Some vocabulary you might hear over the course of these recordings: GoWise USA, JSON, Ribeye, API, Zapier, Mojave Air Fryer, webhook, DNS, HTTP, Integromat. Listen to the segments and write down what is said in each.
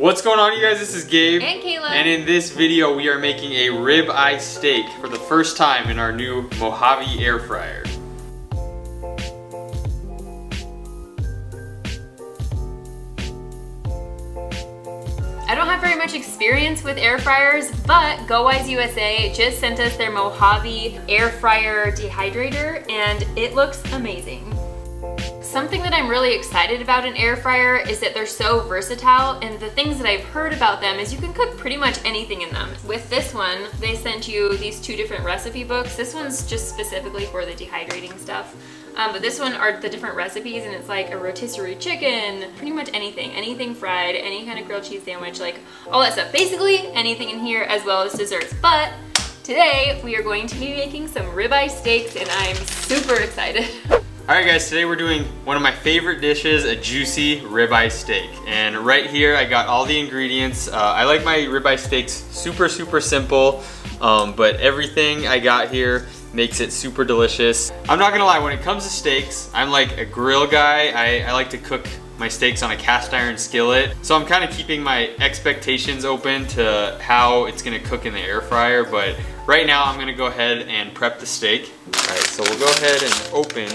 What's going on, you guys? This is Gabe and Kayla, and in this video we are making a ribeye steak for the first time in our new Mojave Air Fryer. I don't have very much experience with air fryers, but GoWise USA just sent us their Mojave Air Fryer dehydrator and it looks amazing. Something that I'm really excited about in air fryer is that they're so versatile, and the things that I've heard about them is you can cook pretty much anything in them. With this one, they sent you these two different recipe books. This one's just specifically for the dehydrating stuff. But this one are the different recipes, and it's like a rotisserie chicken, pretty much anything fried, any kind of grilled cheese sandwich, like all that stuff. Basically anything in here, as well as desserts. But today we are going to be making some ribeye steaks and I'm super excited. Alright guys, today we're doing one of my favorite dishes, a juicy ribeye steak. And right here I got all the ingredients. I like my ribeye steaks super simple, but everything I got here makes it super delicious. I'm not gonna lie, when it comes to steaks, I'm like a grill guy. I like to cook my steaks on a cast iron skillet. So I'm kind of keeping my expectations open to how it's gonna cook in the air fryer, but right now I'm gonna go ahead and prep the steak. Alright, so we'll go ahead and open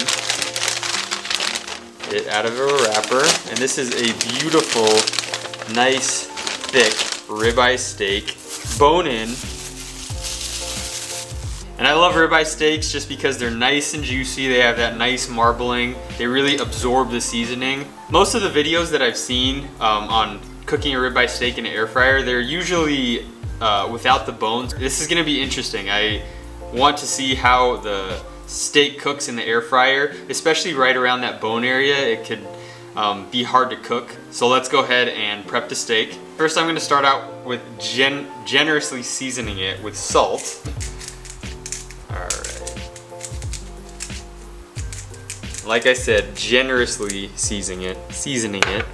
it out of a wrapper, and this is a beautiful, nice, thick ribeye steak, bone in. And I love ribeye steaks just because they're nice and juicy. They have that nice marbling. They really absorb the seasoning. Most of the videos that I've seen on cooking a ribeye steak in an air fryer, they're usually without the bones. This is gonna be interesting. I want to see how the steak cooks in the air fryer, especially right around that bone area. It could be hard to cook. So let's go ahead and prep the steak. First, I'm gonna start out with generously seasoning it with salt. Like I said, generously seasoning it.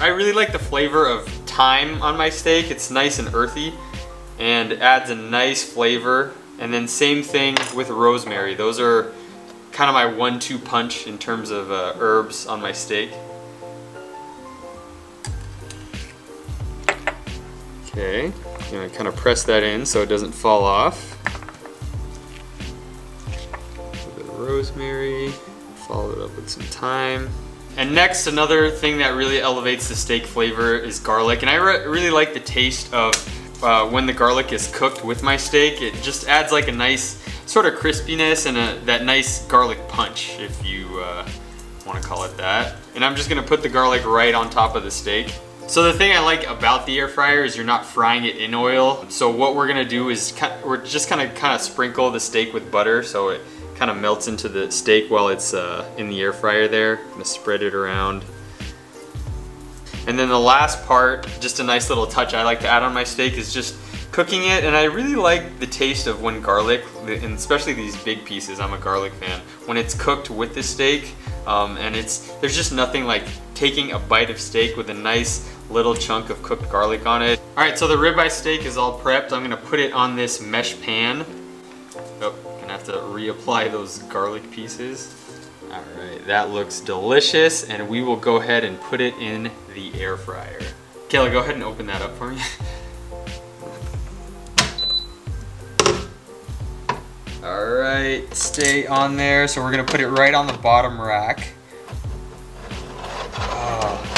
I really like the flavor of thyme on my steak. It's nice and earthy and adds a nice flavor. And then same thing with rosemary. Those are kind of my 1-2 punch in terms of herbs on my steak. Okay. I'm gonna kind of press that in so it doesn't fall off. A bit of rosemary, follow it up with some thyme. And next, another thing that really elevates the steak flavor is garlic. And I really like the taste of when the garlic is cooked with my steak. It just adds like a nice sort of crispiness and that nice garlic punch, if you wanna call it that. And I'm just gonna put the garlic right on top of the steak. So the thing I like about the air fryer is you're not frying it in oil. So what we're gonna do is we're just gonna kind of sprinkle the steak with butter so it kind of melts into the steak while it's in the air fryer there. I'm gonna spread it around. And then the last part, just a nice little touch I like to add on my steak is just cooking it. And I really like the taste of when garlic, and especially these big pieces, I'm a garlic fan, when it's cooked with the steak. And there's just nothing like taking a bite of steak with a nice little chunk of cooked garlic on it. All right, so the ribeye steak is all prepped. I'm gonna put it on this mesh pan. Oh, gonna have to reapply those garlic pieces. All right, that looks delicious, and we will go ahead and put it in the air fryer. Kayla, go ahead and open that up for me. All right, stay on there. So we're gonna put it right on the bottom rack.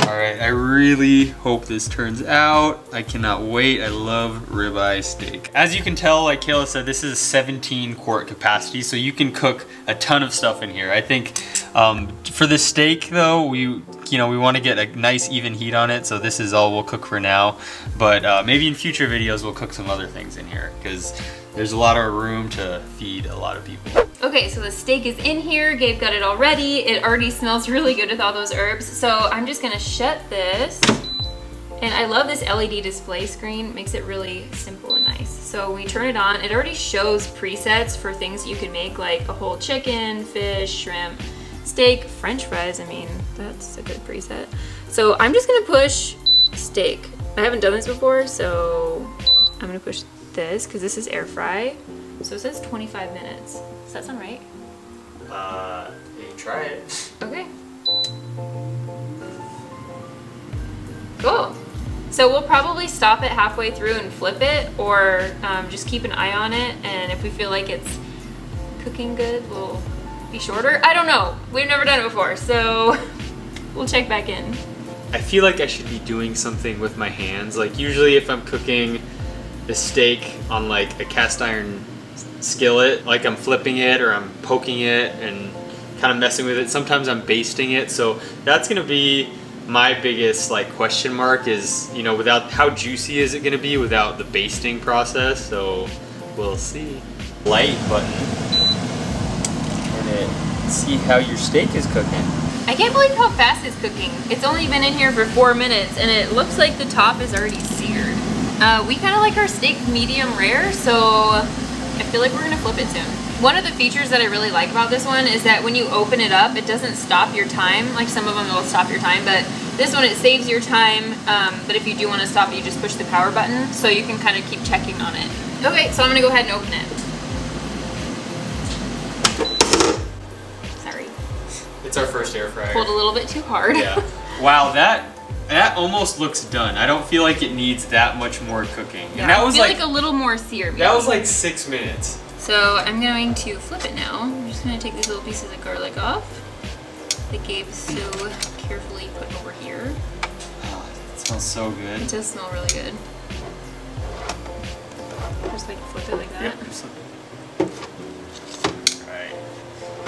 All right, I really hope this turns out. I cannot wait. I love ribeye steak. As you can tell, like Kayla said, this is 17 quart capacity, so you can cook a ton of stuff in here. I think for the steak though, we want to get a nice even heat on it, so this is all we'll cook for now. But maybe in future videos we'll cook some other things in here because there's a lot of room to feed a lot of people. Okay, so the steak is in here. Gabe got it all ready. It already smells really good with all those herbs. So I'm just gonna shut this. And I love this LED display screen. Makes it really simple and nice. So we turn it on. It already shows presets for things you can make, like a whole chicken, fish, shrimp, steak, french fries. I mean, that's a good preset. So I'm just gonna push steak. I haven't done this before, so I'm gonna push this because this is air fry. So it says 25 minutes. Does that sound right? try it. Okay. Cool. So we'll probably stop it halfway through and flip it, or just keep an eye on it, and if we feel like it's cooking good, we'll be shorter. I don't know. We've never done it before, so we'll check back in. I feel like I should be doing something with my hands. Like usually if I'm cooking a steak on like a cast iron skillet, like I'm flipping it or I'm poking it and kind of messing with it. Sometimes I'm basting it, so that's gonna be my biggest like question mark is, you know, without how juicy is it gonna be without the basting process, so we'll see. Light button. See how your steak is cooking. I can't believe how fast it's cooking. It's only been in here for 4 minutes and it looks like the top is already seared. We kind of like our steak medium rare, so I feel like we're gonna flip it soon. One of the features that I really like about this one is that when you open it up, it doesn't stop your time. Like some of them will stop your time, but this one, it saves your time. But if you do wanna stop it, you just push the power button, so you can kind of keep checking on it. Okay, so I'm gonna go ahead and open it. It's our first air fryer. Pulled a little bit too hard. Yeah. Wow, that almost looks done. I don't feel like it needs that much more cooking. Yeah, and that was like a little more sear. That was like 6 minutes. So I'm going to flip it now. I'm just going to take these little pieces of garlic off that Gabe so carefully put over here. Oh, it smells so good. It does smell really good. Just like flip it like that. Yep, just flip it.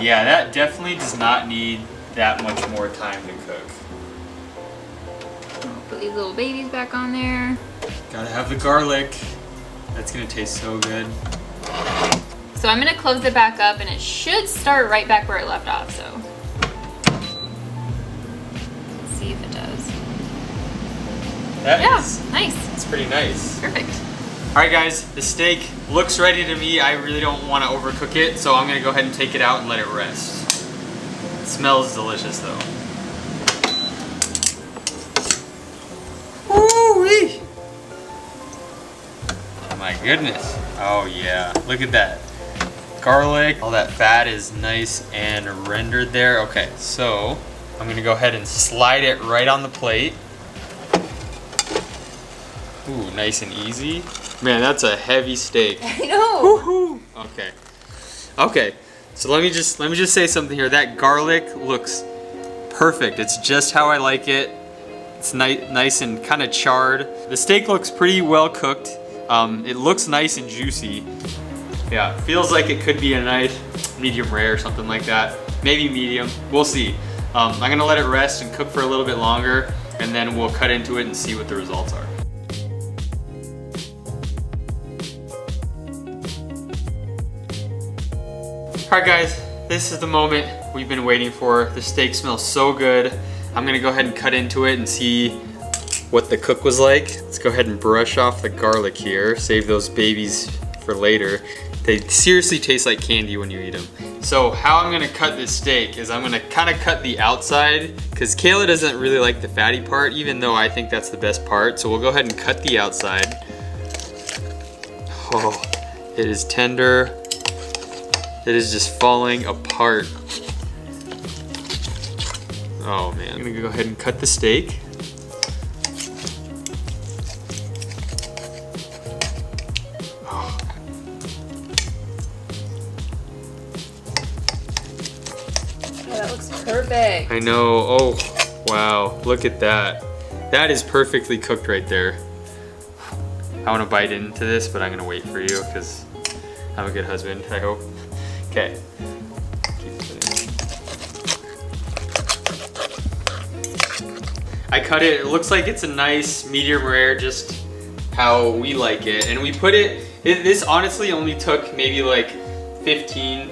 Yeah, that definitely does not need that much more time to cook. I'll put these little babies back on there. Gotta have the garlic. That's gonna taste so good. So I'm gonna close it back up and it should start right back where it left off, so. Let's see if it does. That is nice. It's pretty nice. Perfect. All right guys, the steak looks ready to me. I really don't want to overcook it, so I'm gonna go ahead and take it out and let it rest. It smells delicious though. Woo-wee! Oh my goodness. Oh yeah, look at that. Garlic, all that fat is nice and rendered there. Okay, so I'm gonna go ahead and slide it right on the plate. Ooh, nice and easy. Man, that's a heavy steak. I know. Woohoo. Okay. Okay. So let me just say something here. That garlic looks perfect. It's just how I like it. It's nice and kind of charred. The steak looks pretty well cooked. It looks nice and juicy. Yeah, feels like it could be a nice medium rare or something like that. Maybe medium. We'll see. I'm gonna let it rest and cook for a little bit longer, and then we'll cut into it and see what the results are. Alright guys, this is the moment we've been waiting for. The steak smells so good. I'm gonna go ahead and cut into it and see what the cook was like. Let's go ahead and brush off the garlic here. Save those babies for later. They seriously taste like candy when you eat them. So how I'm gonna cut this steak is I'm gonna kinda cut the outside, because Kayla doesn't really like the fatty part, even though I think that's the best part. So we'll go ahead and cut the outside. Oh, it is tender. It is just falling apart. Oh man. I'm gonna go ahead and cut the steak. Oh. Yeah, that looks perfect. I know. Oh, wow. Look at that. That is perfectly cooked right there. I wanna bite into this, but I'm gonna wait for you because I'm a good husband, I hope. Okay. I cut it, it looks like it's a nice medium rare, just how we like it. And we put it, this honestly only took maybe like 15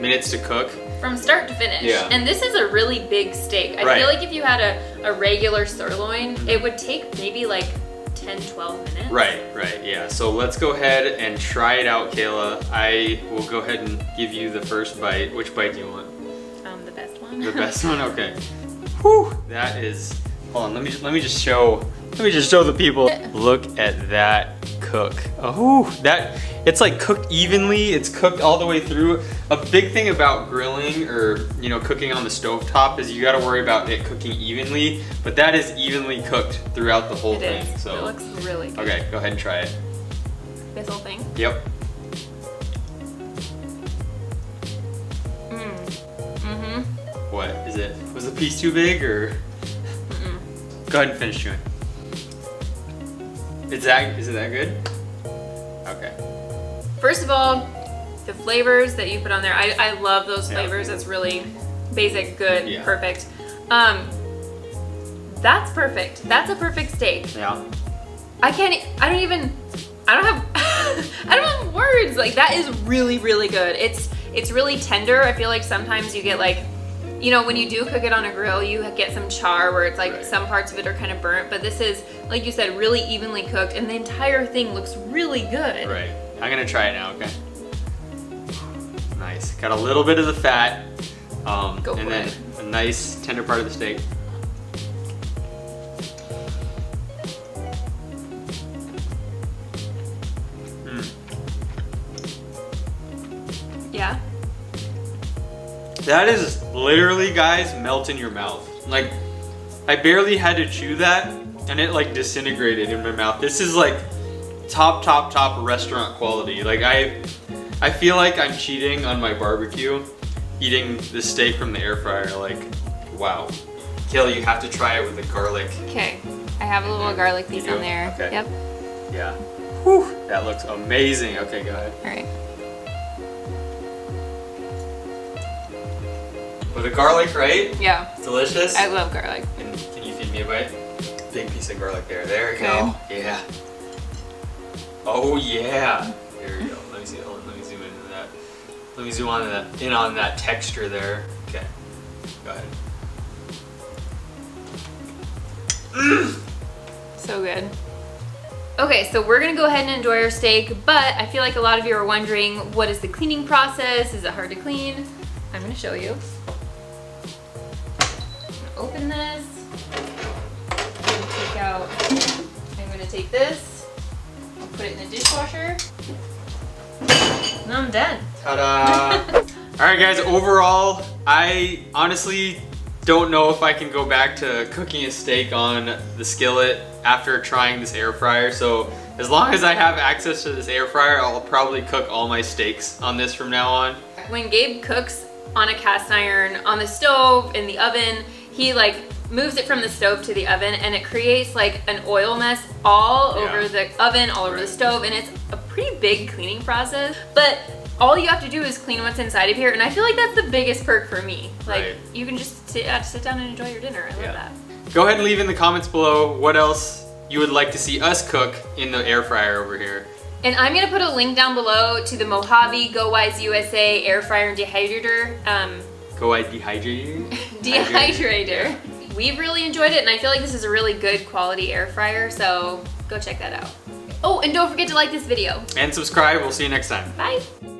minutes to cook. From start to finish. Yeah. And this is a really big steak. I feel like if you had a regular sirloin, it would take maybe like 10-12 minutes. Right, yeah. So let's go ahead and try it out, Kayla. I will go ahead and give you the first bite. Which bite do you want? The best one. The best one, okay. Whew, that is, hold on, let me just show the people. Look at that cook. Oh, that, it's like cooked evenly. It's cooked all the way through. A big thing about grilling or, you know, cooking on the stovetop is you gotta worry about it cooking evenly, but that is evenly cooked throughout the whole thing. It is. So it looks really good. Okay, go ahead and try it. This whole thing? Yep. What is it? Was the piece too big or? Go ahead and finish chewing. Is it that good? Okay. First of all, the flavors that you put on there, I love those flavors. Yeah. It's really basic, good, yeah. Perfect. That's perfect. That's a perfect steak. Yeah. I don't have words. Like, that is really, really good. It's really tender. I feel like sometimes you get like, you know, when you do cook it on a grill, you get some char where it's like some parts of it are kind of burnt, but this is, like you said, really evenly cooked, and the entire thing looks really good. Right. I'm gonna try it now, okay? Nice. Got a little bit of the fat, and then a nice tender part of the steak. Yeah. That is literally, guys, melt in your mouth. Like, I barely had to chew that and it like disintegrated in my mouth. This is like top restaurant quality. Like, I feel like I'm cheating on my barbecue eating the steak from the air fryer. Like, wow. Kayla, you have to try it with the garlic. Okay, I have a little garlic piece on there. Okay. Yep. Yeah. Whew, that looks amazing. Okay, go ahead. All right. With the garlic, right? Yeah. It's delicious. I love garlic. And can you feed me a bite? Big piece of garlic there. There we go. Yeah. Oh yeah. Here we go. Let me see. Hold on. Let me zoom into that. Let me zoom on that, in on that texture there. Okay. Go ahead. Mm. So good. Okay, so we're gonna go ahead and enjoy our steak, but I feel like a lot of you are wondering, what is the cleaning process? Is it hard to clean? I'm gonna show you. Open this. I'm gonna take this. I'll put it in the dishwasher. And I'm done. Ta-da! All right, guys. Overall, I honestly don't know if I can go back to cooking a steak on the skillet after trying this air fryer. So as long as I have access to this air fryer, I'll probably cook all my steaks on this from now on. When Gabe cooks on a cast iron, on the stove, in the oven, he like moves it from the stove to the oven and it creates like an oil mess all over the oven, all over the stove, and it's a pretty big cleaning process. But all you have to do is clean what's inside of here, and I feel like that's the biggest perk for me. Like, you can just sit down and enjoy your dinner. I love that. Go ahead and leave in the comments below what else you would like to see us cook in the air fryer over here. And I'm gonna put a link down below to the Mojave GoWise USA air fryer and dehydrator. GoWise dehydrator? Dehydrator. We've really enjoyed it, and I feel like this is a really good quality air fryer, so go check that out. Oh, and don't forget to like this video. And subscribe. We'll see you next time. Bye.